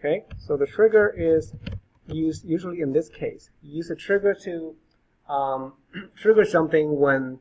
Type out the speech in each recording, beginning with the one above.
Okay, so the trigger is used usually in this case. You use a trigger to trigger something when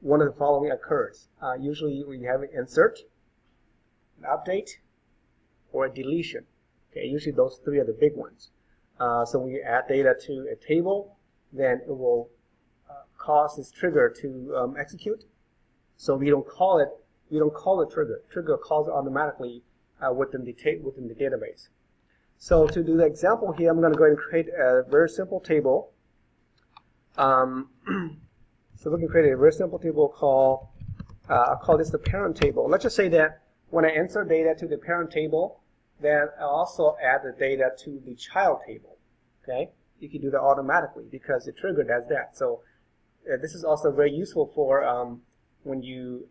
one of the following occurs. Usually we have an insert, an update, or a deletion. Okay, usually those three are the big ones. So when you add data to a table, then it will cause this trigger to execute. So we don't call it trigger. Trigger calls automatically within the database. So to do the example here, I'm going to go ahead and create a very simple table. So we can create a very simple table called, I'll call this the parent table. Let's just say that when I insert data to the parent table, then I also add the data to the child table. Okay, you can do that automatically because the trigger does that. So this is also very useful for when you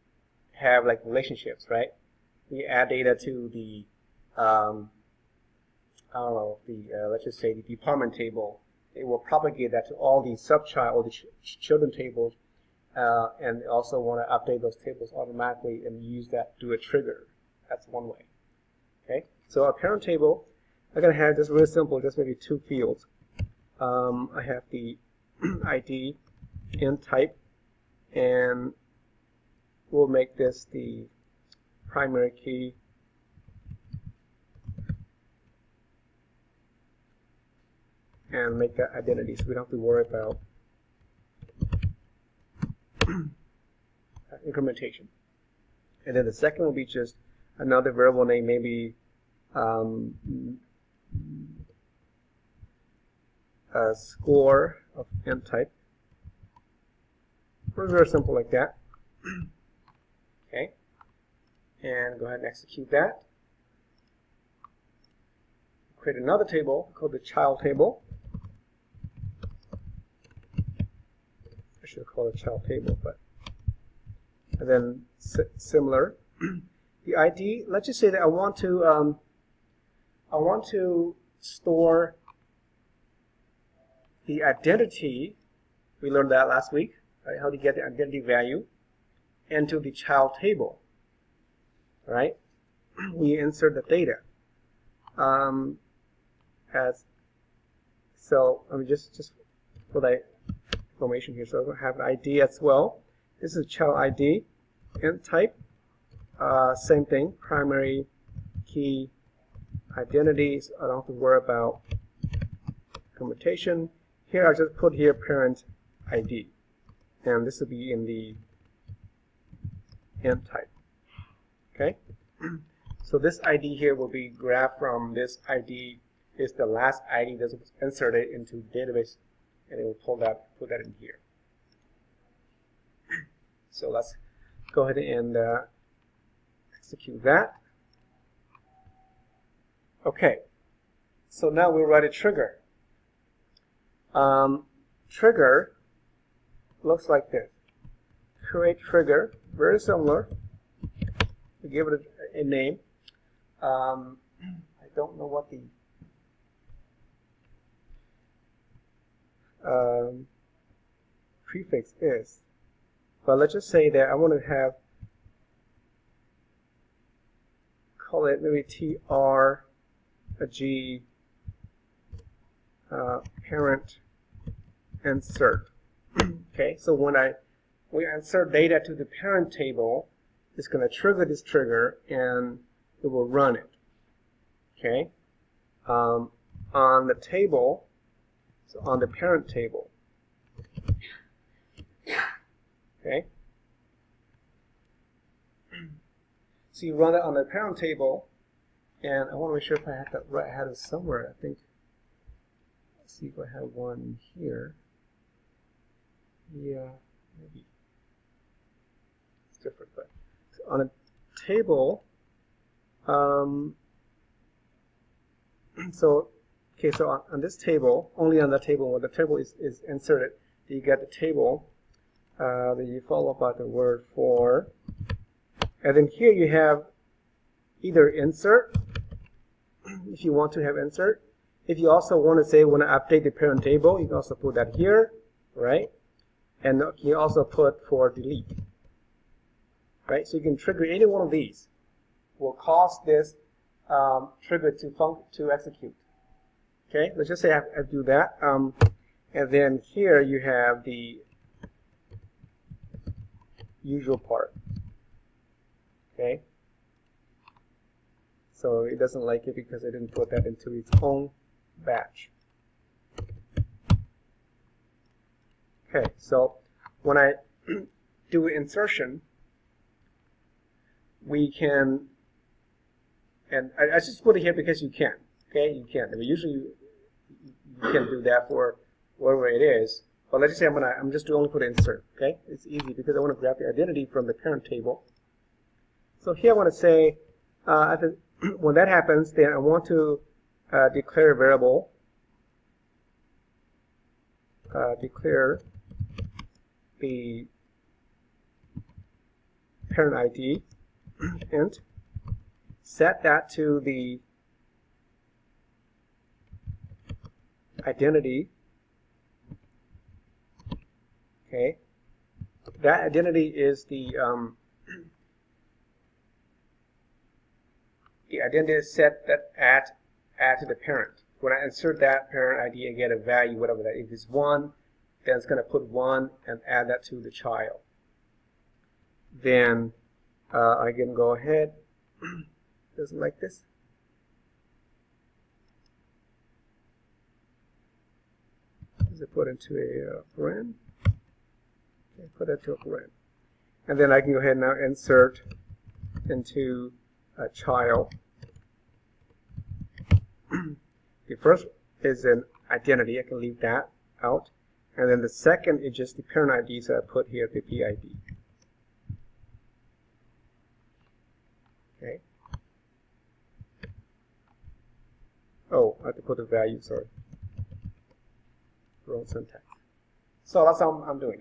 have like relationships, right? We add data to the, I don't know, the let's just say the department table. It will propagate that to all the subchild or the children tables, and also want to update those tables automatically and use that to do a trigger. That's one way. Okay, so our parent table, I'm gonna have this really simple, just maybe two fields. I have the ID and type, and we'll make this the primary key. And make that identity, so we don't have to worry about incrementation. And then the second will be just another variable name, maybe a score of n type. Very simple like that. Okay, and go ahead and execute that. Create another table called the child table. I should call it child table, but and then similar. The ID. Let's just say that I want to store the identity. We learned that last week, right? How to get the identity value into the child table. All right? We insert the data. I mean just for that information here. So I'm going to have an ID as well. This is child ID and type. Same thing, primary key identities. I don't have to worry about implementation. Here I just put here parent ID, and this will be in the and type. Okay, so this ID here will be grabbed from this ID. Is the last ID that's inserted into the database, and it will put that in here. So let's go ahead and execute that. Okay, so now we'll write a trigger. Trigger looks like this. Create trigger, very similar. We give it a name. I don't know what the prefix is, but let's just say that I want to have call it maybe TRG parent insert. Okay, so when we insert data to the parent table, it's going to trigger this trigger and it will run it. Okay, on the table. So on the parent table. Okay. So you run it on the parent table, and I want to make sure if I have that right, I had it somewhere, I think. Let's see if I have one here. Yeah, maybe. It's different, but so on a table, okay, so on this table, only on the table where the table is inserted, you get the table, then you follow by the word for, and then here you have either insert, if you want to have insert. If you also want to say, when I update the parent table, you can also put that here, right? And you also put for delete, right? So you can trigger any one of these. We'll cause this trigger to execute. Okay, let's just say I do that, and then here you have the usual part. Okay, so it doesn't like it because I didn't put that into its own batch. Okay, so when I do insertion, we can, and I just put it here because you can. Okay, you can. I mean, usually you can do that for whatever it is. But let's just say I'm just only put insert. Okay, it's easy because I want to grab the identity from the parent table. So here I want to say when that happens, then I want to declare a variable. Declare the parent ID int, set that to the identity. Okay, that identity is the identity is set that add to the parent. When I insert that parent ID, I get a value, whatever that. If it's 1, then it's going to put 1 and add that to the child. Then I can go ahead. Doesn't like this. Does it put into a parent? Okay, put that to a parent, and then I can go ahead and now insert into a child. The first is an identity. I can leave that out. And then the second is just the parent ID, so I put here the PID. Okay. Oh, I have to put the value, sorry. Wrong syntax. So that's how I'm doing.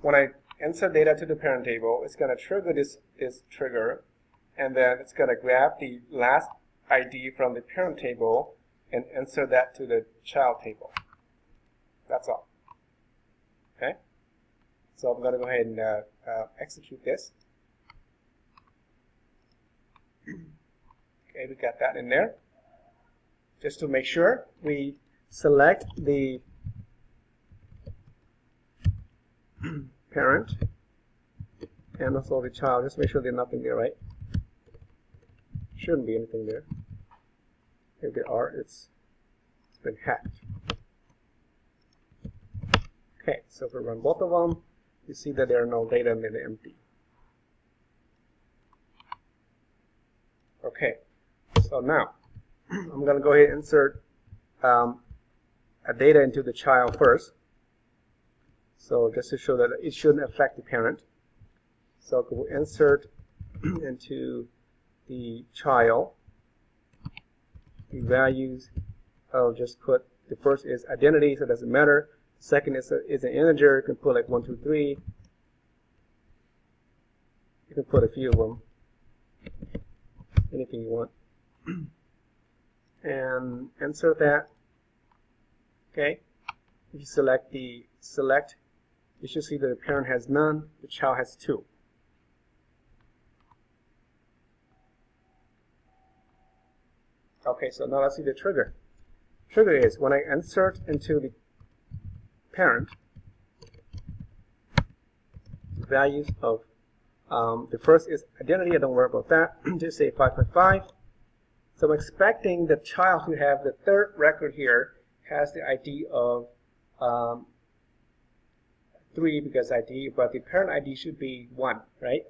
When I insert data to the parent table, it's going to trigger this trigger, and then it's going to grab the last ID from the parent table and insert that to the child table. That's all. Okay? So I'm going to go ahead and execute this. Okay, we got that in there. Just to make sure, we select the parent and also the child. Just make sure there's nothing there, right? Shouldn't be anything there. If they are, it's been hacked. Okay, so if we run both of them, you see that there are no data and they're empty. Okay, so now I'm going to go ahead and insert a data into the child first. So just to show that it shouldn't affect the parent. So we'll insert into the child. The values, I'll just put, the first is identity, so it doesn't matter. The second is an integer, you can put like 1, 2, 3. You can put a few of them, anything you want. And insert that. Okay, if you select the select, you should see that the parent has none, the child has 2. Okay, so now let's see the trigger. Trigger is when I insert into the parent the values of the first is identity. I don't worry about that. Just say 555. So I'm expecting the child who have the third record here has the ID of 3 because ID, but the parent ID should be 1, right?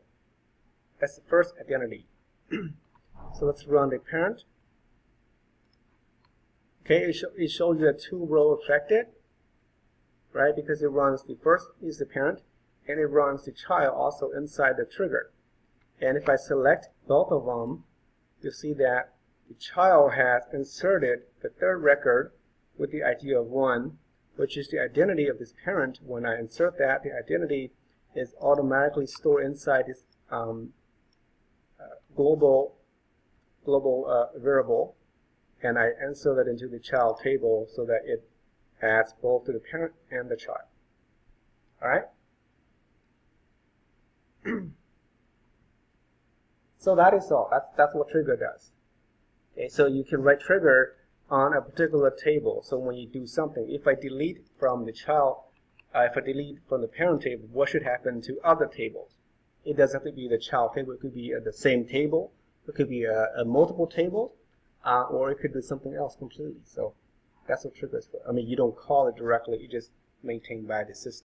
That's the first identity. So let's run the parent. Okay, it shows you that 2 rows affected, right? Because it runs the first is the parent, and it runs the child also inside the trigger. And if I select both of them, you'll see that the child has inserted the third record with the ID of 1, which is the identity of this parent. When I insert that, the identity is automatically stored inside this global variable. And I insert that into the child table so that it adds both to the parent and the child. All right? So that is all. That's what trigger does. Okay, so you can right trigger on a particular table. So when you do something, if I delete from the child, if I delete from the parent table, what should happen to other tables? It doesn't have to be the child table. It could be the same table. It could be a multiple table, or it could be something else completely. So that's what triggers for. I mean, you don't call it directly. You just maintain by the system.